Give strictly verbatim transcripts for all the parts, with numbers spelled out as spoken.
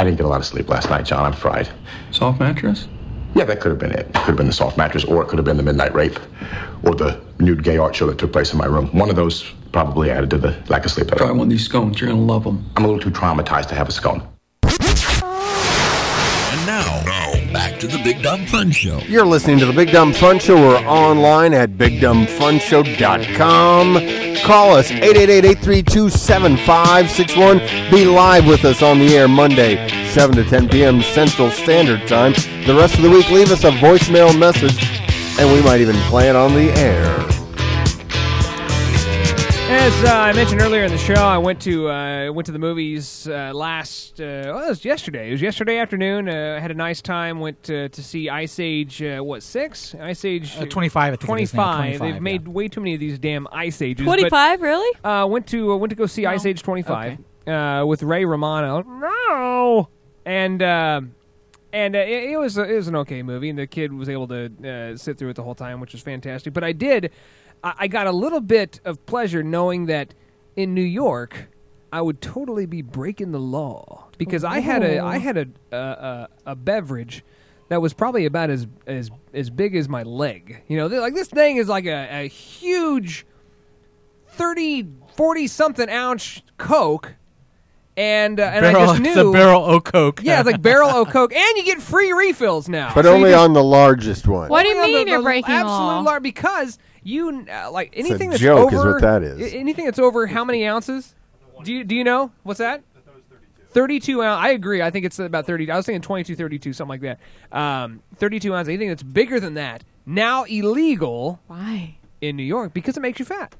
I didn't get a lot of sleep last night, John. I'm fried. Soft mattress? Yeah, that could have been it. It could have been the soft mattress, or it could have been the midnight rape, or the nude gay art show that took place in my room. One of those probably added to the lack of sleep. Try one of these scones. You're going to love them. I'm a little too traumatized to have a scone. And now, now, back to the Big Dumb Fun Show. You're listening to the Big Dumb Fun Show. We're online at big dumb fun show dot com. Call us, eight eight eight, eight three two, seven five six one. Be live with us on the air Monday, seven to ten p.m. Central Standard Time. The rest of the week, leave us a voicemail message, and we might even play it on the air. As uh, I mentioned earlier in the show, I went to uh, went to the movies uh, last, uh, well, it was yesterday. It was yesterday afternoon. Uh, I had a nice time. Went uh, to see Ice Age, uh, what, six? Ice Age uh, twenty-five, I think. twenty-five. They've yeah. made way too many of these damn Ice Ages. twenty-five, really? Uh, went to uh, went to go see no. Ice Age twenty-five okay. uh, with Ray Romano. No! And... Uh, And uh, it, it was a, it was an okay movie, and the kid was able to uh, sit through it the whole time, which was fantastic. But I did, I, I got a little bit of pleasure knowing that in New York, I would totally be breaking the law because oh. I had a I had a a, a beverage that was probably about as as as big as my leg. You know, like this thing is like a, a huge thirty, forty something ounce Coke. And, uh, and barrel, I just knew. It's a barrel o' Coke. Yeah, it's like barrel o' Coke. And you get free refills now. But so only just, on the largest one. What do you mean the, you're the breaking absolute law? Lar- because you, uh, like, anything that's over. It's a joke is what that is. Anything that's over how many ounces? Do you, do you know? What's that? I thought it was thirty-two. thirty-two ounce. I agree. I think it's about thirty. I was thinking twenty-two, thirty-two, something like that. Um, thirty-two ounces. Anything that's bigger than that, now illegal. Why? In New York, because it makes you fat.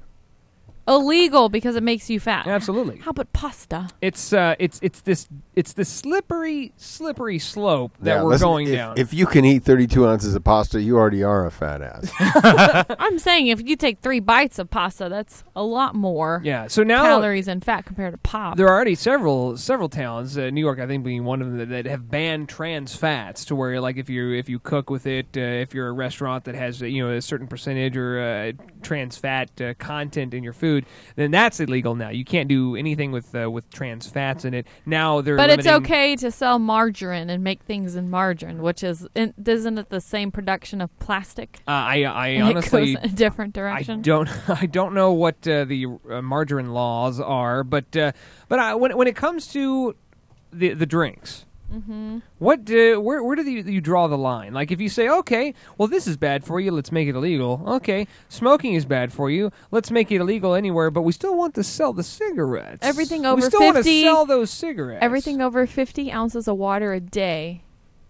Illegal because it makes you fat. Absolutely. How about pasta? It's uh, it's it's this it's this slippery slippery slope that now, we're listen, going if, down. If you can eat thirty-two ounces of pasta, you already are a fat ass. I'm saying if you take three bites of pasta, that's a lot more. Yeah. So now calories and fat compared to pop. There are already several several towns, uh, New York, I think, being one of them, that, that have banned trans fats to where like if you if you cook with it, uh, if you're a restaurant that has you know a certain percentage or uh, trans fat uh, content in your food. Then that's illegal now. You can't do anything with uh, with trans fats in it. Now they're but it's okay to sell margarine and make things in margarine, which is in, isn't it the same production of plastic? Uh, I I honestly it goes in a different direction. I don't I don't know what uh, the uh, margarine laws are, but uh, but I, when when it comes to the the drinks. Mm-hmm. What do, where where do you, you draw the line? Like if you say, okay, well this is bad for you, let's make it illegal. Okay, smoking is bad for you, let's make it illegal anywhere. But we still want to sell the cigarettes. Everything over we still fifty, want to sell those cigarettes. Everything over fifty ounces of water a day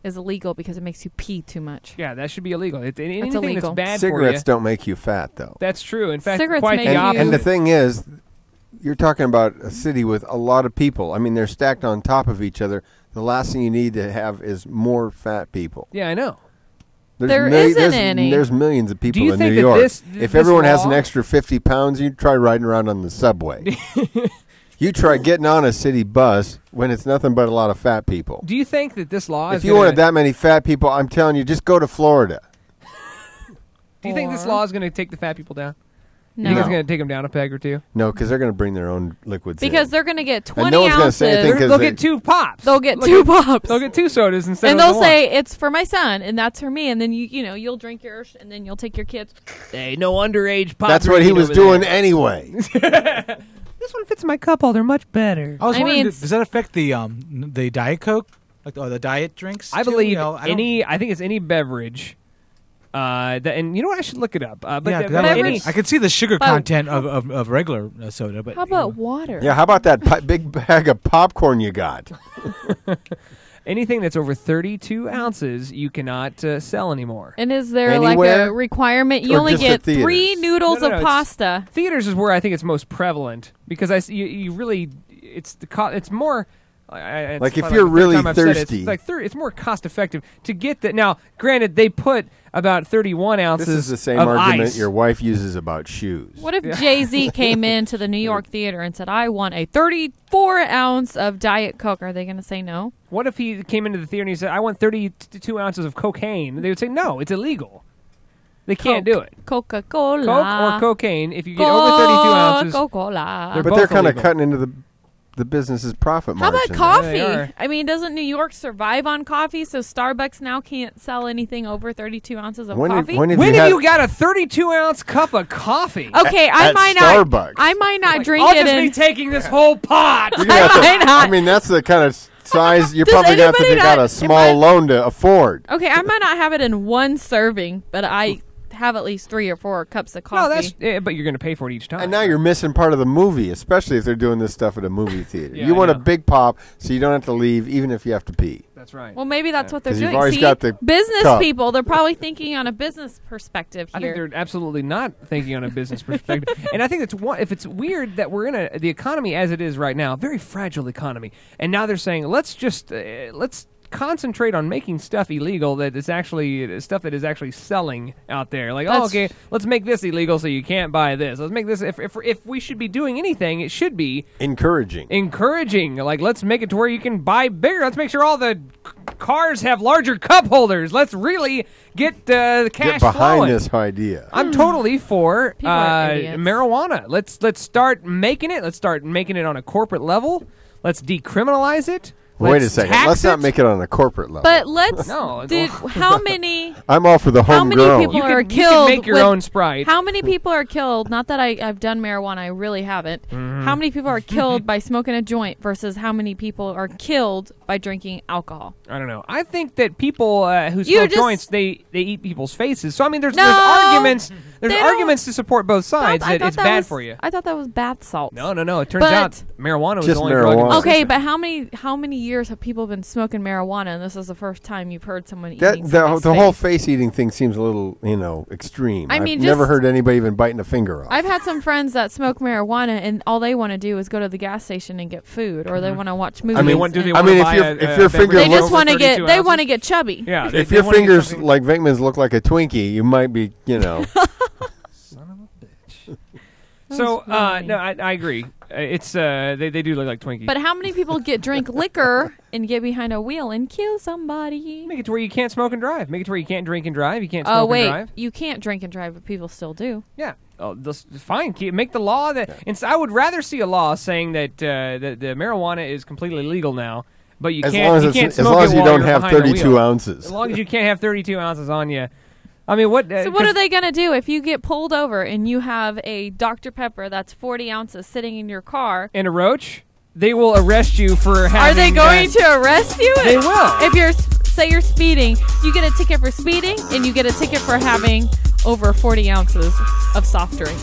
is illegal because it makes you pee too much. Yeah, that should be illegal. It, anything that's, illegal. that's bad cigarettes for you. Cigarettes don't make you fat, though. That's true. In fact, cigarettes quite make the opposite. And the thing is, you're talking about a city with a lot of people. I mean, they're stacked on top of each other. The last thing you need to have is more fat people. Yeah, I know. There's there mil- isn't there's, any. There's millions of people in New York. This, th- if everyone law? has an extra fifty pounds, you try riding around on the subway. You try getting on a city bus when it's nothing but a lot of fat people. Do you think that this law? If is you gonna... wanted that many fat people, I'm telling you, just go to Florida. Do you or... think this law is going to take the fat people down? No. You think it's going to take them down a peg or two? No, because they're going to bring their own liquids because in. They're going to get twenty and no one's ounces. Say anything they'll they, get two pops. They'll get they'll two get, pops. They'll get two sodas instead and of one. And they'll say, it's for my son, and that's for me. And then, you you know, you'll drink yours, and then you'll take your kids. Hey, no underage pop. That's what he was doing there. Anyway. This one fits my cup holder much better. I was I wondering, mean, does that affect the um the Diet Coke? Like the, or the diet drinks? I too? believe you know, I any, I think it's any beverage. Uh, the, and you know what? I should look it up. Uh, but yeah, the, any, I could see the sugar content of, of, of regular uh, soda. But how about you know. water? Yeah, how about that pi- big bag of popcorn you got? Anything that's over thirty-two ounces, you cannot uh, sell anymore. And is there Anywhere? like a requirement? You or only get the three noodles no, no, no, of pasta. Theaters is where I think it's most prevalent because I you, you really it's the co- it's more. I, like if you're really thirsty, it, it's, like thir- it's more cost effective to get that. Now, granted, they put about thirty-one ounces. This is the same of argument ice. Your wife uses about shoes. What if yeah. Jay Z came into the New York theater and said, "I want a thirty-four ounce of Diet Coke"? Are they going to say no? What if he came into the theater and he said, "I want thirty-two ounces of cocaine"? They would say no. It's illegal. They can't Coke. do it. Coca-Cola, Coke or cocaine. If you get Co- over thirty-two ounces, Coca-Cola. They're but they're kind of cutting into the. the business's profit margin. How about coffee? Yeah, I mean, doesn't New York survive on coffee? So Starbucks now can't sell anything over thirty-two ounces of when coffee. Did, when did when you, have you got a thirty-two ounce cup of coffee? Okay, at, I, at might not, I might not. Like, drink I'll it. I'll just in, be taking this whole pot. I might to, not. I mean, that's the kind of size you're probably going to have to take out a small loan to afford. Okay, I might not have it in one serving, but I have at least three or four cups of coffee. No, that's, yeah, but you're going to pay for it each time. And now you're missing part of the movie, especially if they're doing this stuff at a movie theater. Yeah, you I want know. a big pop so you don't have to leave even if you have to pee. That's right. Well, maybe that's yeah. what they're doing. You've always See, got the business cup. people, they're probably thinking on a business perspective here. I think they're absolutely not thinking on a business perspective. And I think it's one, if it's weird that we're in a, the economy as it is right now, a very fragile economy, and now they're saying, let's just, uh, let's, concentrate on making stuff illegal that is actually stuff that is actually selling out there. Like, That's oh, okay, let's make this illegal so you can't buy this. Let's make this. If if if we should be doing anything, it should be encouraging. Encouraging. Like, let's make it to where you can buy bigger. Let's make sure all the c- cars have larger cup holders. Let's really get uh, the cash. Get behind flowing. this idea. I'm totally for uh, marijuana. Let's let's start making it. Let's start making it on a corporate level. Let's decriminalize it. Let's Wait a second. Let's not it? make it on a corporate level. But let's. no. Did, how many? I'm all for the homegrown. How many people you are can, killed? You can make your with, own Sprite. How many people are killed? Not that I, I've done marijuana. I really haven't. Mm. How many people are killed by smoking a joint versus how many people are killed by drinking alcohol? I don't know. I think that people uh, who smoke joints, they, they eat people's faces. So I mean, there's, no, there's arguments. There's arguments to support both sides. That it's that bad was, for you. I thought that was bath salts. No, no, no. It turns but out marijuana was only marijuana. drug. Okay, but how many? How many years? Years have people been smoking marijuana, and this is the first time you've heard someone eating that, the, the whole face eating thing seems a little, you know, extreme. I I've mean, never heard anybody even biting a finger off. I've had some friends that smoke marijuana, and all they want to do is go to the gas station and get food, or mm-hmm. they want to watch movies. I mean, what do they I mean, if, a, if uh, your finger, they just want to get, they want to get chubby. Yeah, they, if they your fingers like Venkman's look like a Twinkie, you might be, you know. Son of a bitch. So uh, no, I, I agree. It's uh, they they do look like Twinkies. But how many people get drink liquor and get behind a wheel and kill somebody? Make it to where you can't smoke and drive. Make it to where you can't drink and drive. You can't smoke oh, wait. and drive. You can't drink and drive, but people still do. Yeah. Oh, this, fine. Make the law that. Yeah. And I would rather see a law saying that uh, that the marijuana is completely legal now, but you as can't. Long as you can't smoke as long as you don't have thirty-two ounces. As long as you can't have thirty-two ounces on you. I mean, what? Uh, so what are they going to do if you get pulled over and you have a Dr Pepper that's forty ounces sitting in your car? And a roach? They will arrest you for having... Are they going that. to arrest you? They will. If you're, say you're speeding, you get a ticket for speeding and you get a ticket for having over forty ounces of soft drink.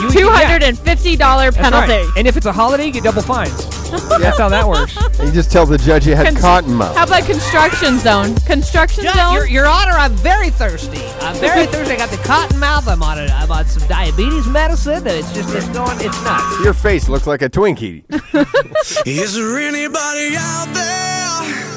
You, two hundred fifty dollars yeah. penalty. Right. And if it's a holiday, you get double fines. That's how that works. You just tell the judge you had Const- cotton mouth. How about construction zone? Construction yeah, zone? Your, your Honor, I'm very thirsty. I'm very thirsty. I got the cotton mouth. I'm on, a, I'm on some diabetes medicine. And it's just it's going, it's nuts. Your face looks like a Twinkie. Is there anybody out there